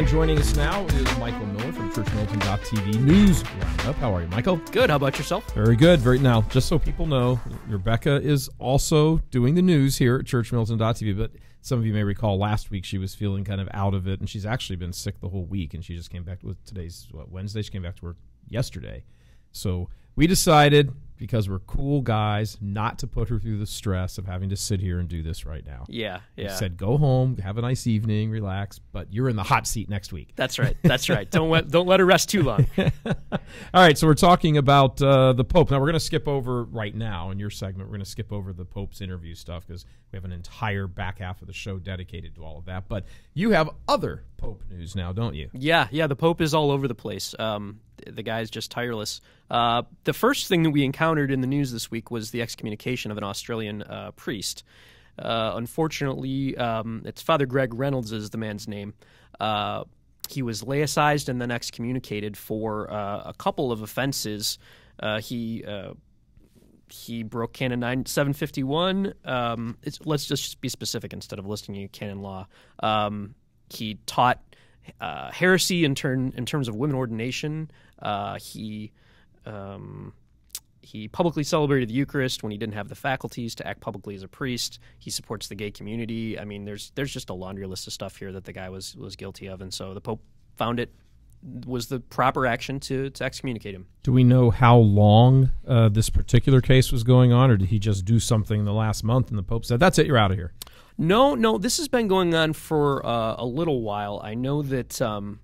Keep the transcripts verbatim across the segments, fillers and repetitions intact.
And joining us now is Michael Miller from Church Militant dot T V News Roundup. How are you, Michael? Good. How about yourself? Very good. Very. Now, just so people know, Rebecca is also doing the news here at Church Militant dot T V, but some of you may recall last week she was feeling kind of out of it, and she's actually been sick the whole week, and she just came back to with today's what, Wednesday. She came back to work yesterday. So we decided, because we're cool guys, not to put her through the stress of having to sit here and do this right now. Yeah, yeah. We said, go home, have a nice evening, relax, but you're in the hot seat next week. That's right, that's right. Don't let, don't let her rest too long. All right, so we're talking about uh, the Pope. Now, we're going to skip over right now in your segment. We're going to skip over the Pope's interview stuff because we have an entire back half of the show dedicated to all of that. But you have other Pope news now, don't you? Yeah, yeah, the Pope is all over the place. Um, the guy's just tireless. Uh, the first thing that we encountered in the news this week was the excommunication of an Australian uh, priest. Uh, unfortunately, um, it's Father Greg Reynolds is the man's name. Uh, he was laicized and then excommunicated for uh, a couple of offenses. Uh, he uh, he broke Canon nine seven fifty-one. Um, it's, let's just be specific instead of listing canon law. Um, he taught uh, heresy in, turn, in terms of women ordination. Uh, he... Um, he publicly celebrated the Eucharist when he didn't have the faculties to act publicly as a priest. He supports the gay community. I mean, there's there's just a laundry list of stuff here that the guy was was guilty of, and so the Pope found it was the proper action to, to excommunicate him. Do we know how long uh, this particular case was going on, or did he just do something in the last month and the Pope said, that's it, you're out of here? No, no, this has been going on for uh, a little while. I know that... Um,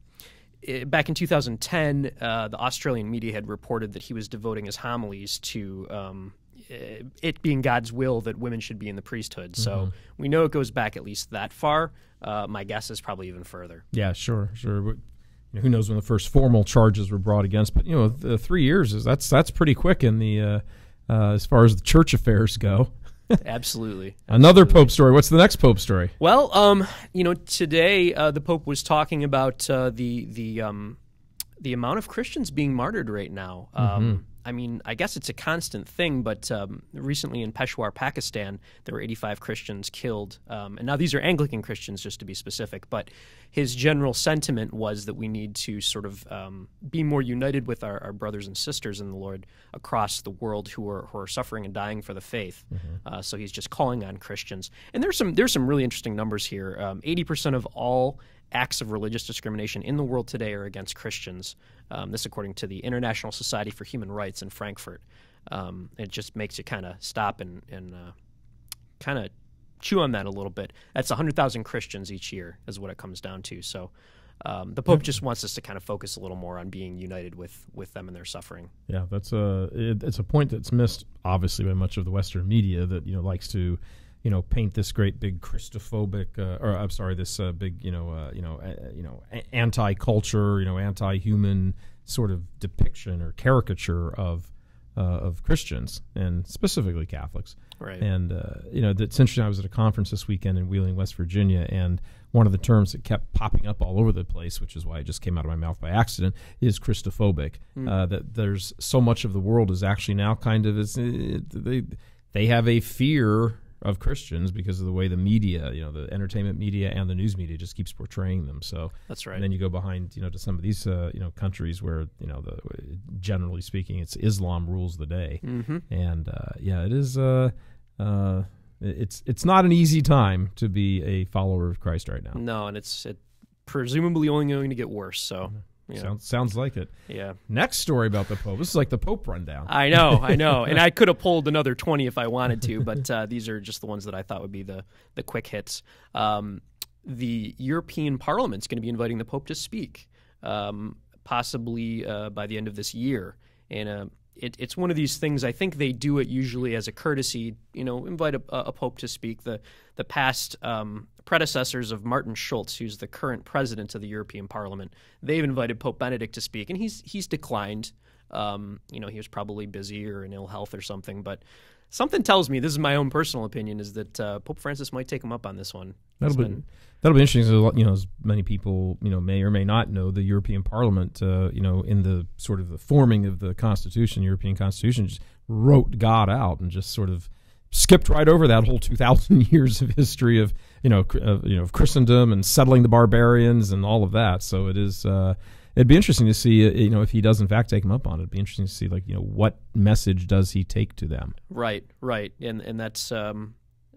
Back in two thousand ten, uh, the Australian media had reported that he was devoting his homilies to um, it being God's will that women should be in the priesthood. Mm-hmm. So we know it goes back at least that far. Uh, my guess is probably even further. Yeah, sure, sure. But, you know, who knows when the first formal charges were brought against? But you know, the three years is that's that's pretty quick in the uh, uh, as far as the church affairs go. Absolutely. Another Absolutely. Pope story. What's the next Pope story? Well, um, you know, today uh, the Pope was talking about uh, the the um, the amount of Christians being martyred right now. Um, mm-hmm. I mean, I guess it's a constant thing, but um, recently in Peshawar, Pakistan, there were eighty-five Christians killed. Um, and now these are Anglican Christians, just to be specific. But his general sentiment was that we need to sort of um, be more united with our, our brothers and sisters in the Lord across the world who are, who are suffering and dying for the faith. Mm-hmm. uh, so he's just calling on Christians. And there's some, there's some really interesting numbers here. Um, eighty percent of all acts of religious discrimination in the world today are against Christians. Um, this according to the International Society for Human Rights in Frankfurt. Um, it just makes you kind of stop and, and uh, kind of chew on that a little bit. That's one hundred thousand Christians each year is what it comes down to. So um, the Pope just wants us to kind of focus a little more on being united with, with them and their suffering. Yeah, that's a, it, it's a point that's missed, obviously, by much of the Western media that, you know, likes to – you know, paint this great big Christophobic, uh, or I'm sorry, this uh, big, you know, uh, you know, uh, you know, anti-culture, you know, anti-human sort of depiction or caricature of uh, of Christians and specifically Catholics. Right. And uh, you know, it's interesting. I was at a conference this weekend in Wheeling, West Virginia, and one of the terms that kept popping up all over the place, which is why it just came out of my mouth by accident, is Christophobic. Mm. Uh, that there's so much of the world is actually now kind of is they they have a fear of Christians because of the way the media, you know, the entertainment media and the news media just keeps portraying them. So that's right. And then you go behind, you know, to some of these, uh, you know, countries where, you know, the, generally speaking, it's Islam rules the day. Mm-hmm. And uh, yeah, it is. Uh, uh, it's it's not an easy time to be a follower of Christ right now. No, and it's it presumably only going to get worse. So. Mm-hmm. Yeah. Sounds, sounds like it. Yeah. Next story about the Pope. This is like the Pope rundown. I know, I know. And I could have pulled another twenty if I wanted to, but uh, these are just the ones that I thought would be the, the quick hits. Um, the European Parliament's going to be inviting the Pope to speak, um, possibly uh, by the end of this year. And uh, it, it's one of these things, I think they do it usually as a courtesy, you know, invite a, a Pope to speak. The, the past... Um, predecessors of Martin Schulz, who's the current president of the European Parliament, they've invited Pope Benedict to speak, and he's he's declined. Um, you know, he was probably busy or in ill health or something, but something tells me, this is my own personal opinion, is that uh, Pope Francis might take him up on this one. That'll be, been, that'll be interesting. You know, as many people, you know, may or may not know, the European Parliament, uh, you know, in the sort of the forming of the Constitution, European Constitution, just wrote God out and just sort of skipped right over that whole two thousand years of history of, you know, of, you know, of Christendom and settling the barbarians and all of that. So it is, uh, it'd be interesting to see, you know, if he does in fact take them up on it, it'd be interesting to see, like, you know, what message does he take to them? Right, right. And, and that's, um,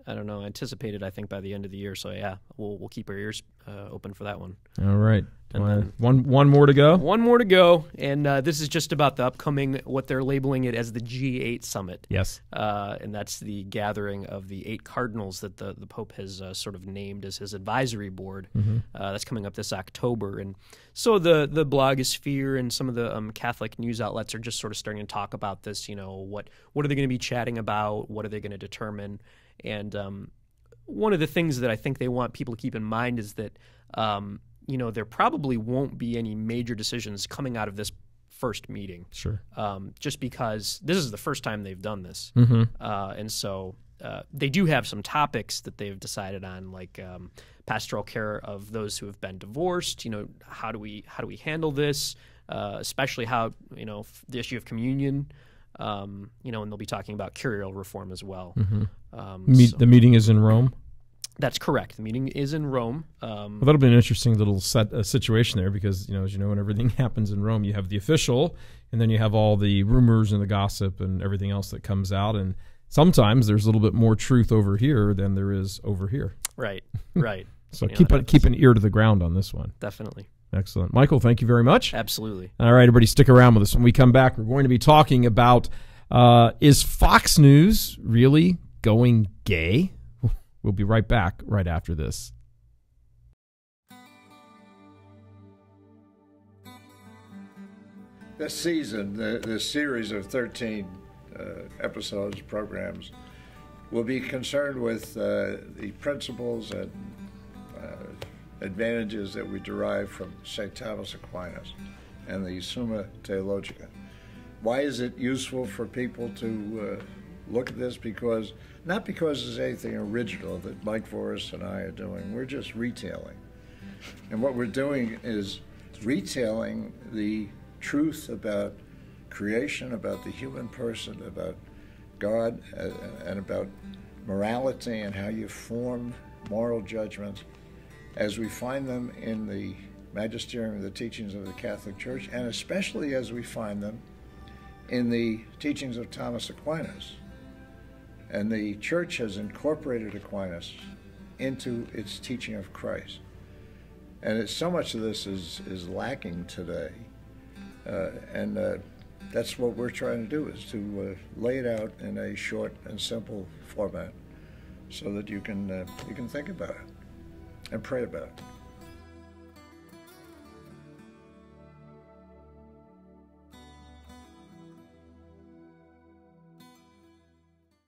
I don't know, anticipated, I think, by the end of the year. So yeah, we'll, we'll keep our ears uh, open for that one. All right. And then, one, one more to go? One more to go. And uh, this is just about the upcoming, what they're labeling it as the G eight Summit. Yes. Uh, and that's the gathering of the eight cardinals that the, the Pope has uh, sort of named as his advisory board. Mm-hmm. uh, that's coming up this October. And so the, the blogosphere and some of the um, Catholic news outlets are just sort of starting to talk about this, you know, what, what are they going to be chatting about? What are they going to determine? And um, one of the things that I think they want people to keep in mind is that um, you know, there probably won't be any major decisions coming out of this first meeting. Sure. Um, just because this is the first time they've done this. Mm-hmm. uh, and so uh, they do have some topics that they've decided on, like um, pastoral care of those who have been divorced. You know, how do we how do we handle this, uh, especially how, you know, the issue of communion. Um, you know, and they'll be talking about curial reform as well. Mm-hmm. um, Me so. The meeting is in Rome. That's correct. The meeting is in Rome. Um, well, that'll be an interesting little set, uh, situation there because, you know, as you know, when everything happens in Rome, you have the official, and then you have all the rumors and the gossip and everything else that comes out. And sometimes there's a little bit more truth over here than there is over here. Right, right. So keep a, keep an ear to the ground on this one. Definitely. Excellent. Michael, thank you very much. Absolutely. All right, everybody, stick around with us. When we come back, we're going to be talking about, uh, is Fox News really going gay? We'll be right back right after this. This season, the, the series of thirteen uh, episodes, programs, will be concerned with uh, the principles and uh, advantages that we derive from Saint Thomas Aquinas and the Summa Theologica. Why is it useful for people to uh, look at this? Because, not because there's anything original that Mike Voris and I are doing, we're just retailing. And what we're doing is retailing the truth about creation, about the human person, about God, uh, and about morality and how you form moral judgments as we find them in the magisterium of the teachings of the Catholic Church, and especially as we find them in the teachings of Thomas Aquinas. And the Church has incorporated Aquinas into its teaching of Christ. And it's, so much of this is, is lacking today. Uh, and uh, that's what we're trying to do, is to uh, lay it out in a short and simple format so that you can, uh, you can think about it and pray about it.